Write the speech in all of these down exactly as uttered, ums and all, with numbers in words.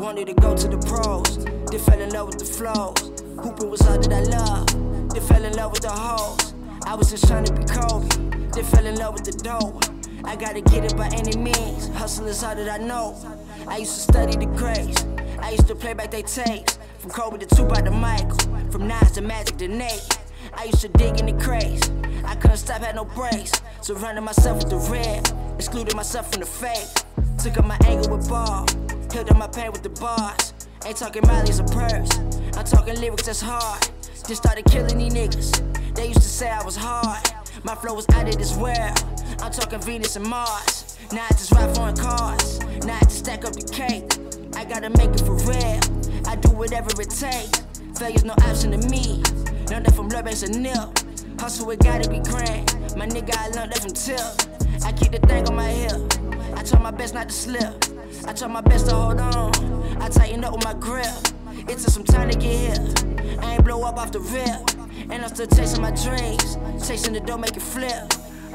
Wanted to go to the pros, then fell in love with the flows. Hooping was all that I loved, then fell in love with the hoes. I was just trying to be Kobe, then fell in love with the dope. I gotta get it by any means, hustle is all that I know. I used to study the grades, I used to play back they tapes. From Kobe to Tupac to Michael, from Nas to Magic to Nate. I used to dig in the craze, I couldn't stop, had no breaks. Surrounded myself with the red, excluded myself from the fake. Took up my anger with ball, healed up my pain with the bars. Ain't talking Miley's a purse, I'm talking lyrics that's hard. Just started killing these niggas, they used to say I was hard. My flow was out of this world, I'm talking Venus and Mars. Now I just ride foreign cars, now I just stack up the cake. I gotta make it for real, I do whatever it takes. Failure's no option to me, learned that from love ain't a nip. Hustle, it gotta be grand, my nigga, I learned that from Tip. I keep the thing on my hip, I try my best not to slip, I try my best to hold on, I tighten up with my grip. It took some time to get here, I ain't blow up off the rip. And I'm still chasing my dreams, chasing the dough, make it flip.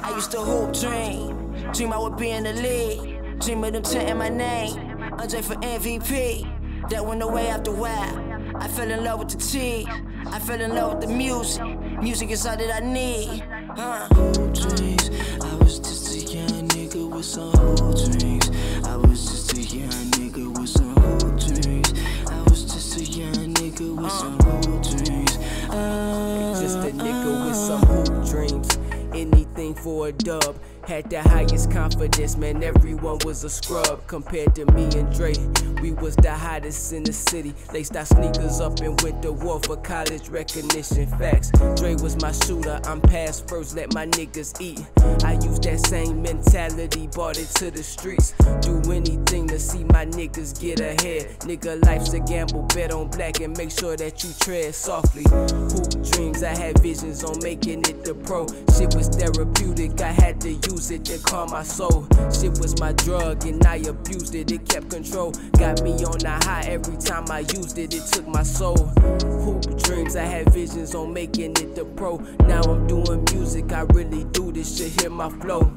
I used to hoop, dream, dream I would be in the league. Dream of them chanting my name, Andre for M V P. That went away after a while, I fell in love with the tea. I fell in love with the music, music is all that I need. uh. Hoop dreams, I was just a young nigga with some hoop dreams. I was just a young nigga with some hoop dreams. I was just a young nigga with some hoop dreams. uh, Just a nigga with some hoop dreams. Anything for a dub, had the highest confidence, man, everyone was a scrub. Compared to me and DraE, we was the hottest in the city. Laced our sneakers up and went to war for college recognition, facts. DraE was my shooter, I'm past first, let my niggas eat. I used that same mentality, brought it to the streets. Do anything to see my niggas get ahead. Nigga, life's a gamble, bet on black and make sure that you tread softly. Hoop dreams, I had visions on making it the pro. Shit was therapeutic, I had to use it to calm my soul. Shit was my drug and I abused it, it kept control. Got me on a high every time I used it, it took my soul. Hoop dreams, I had visions on making it the pro. Now I'm doing music, I really do this shit, hear my flow.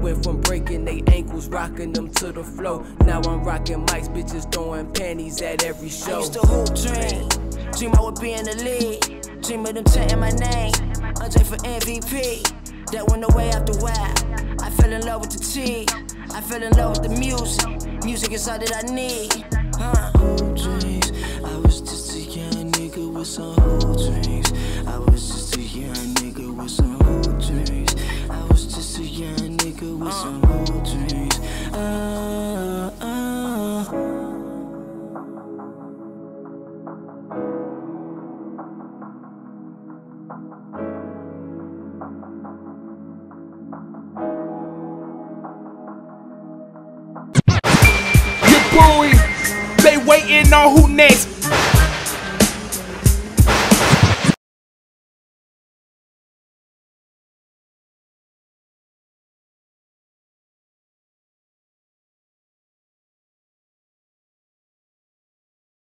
Went from breaking they ankles, rocking them to the flow. Now I'm rocking mics, bitches throwing panties at every show. I used to hoop dream, dream I would be in the league. Dream of them chanting my name, Andre for M V P. That went away after a while, I fell in love with the tea. I fell in love with the music, music is all that I need. huh. Hoop dreams, I was just a young nigga with some hoop dreams. I was just a young nigga with some hoop dreams. I was just a young nigga with uh. some hoop dreams. uh, uh. They waiting on who next.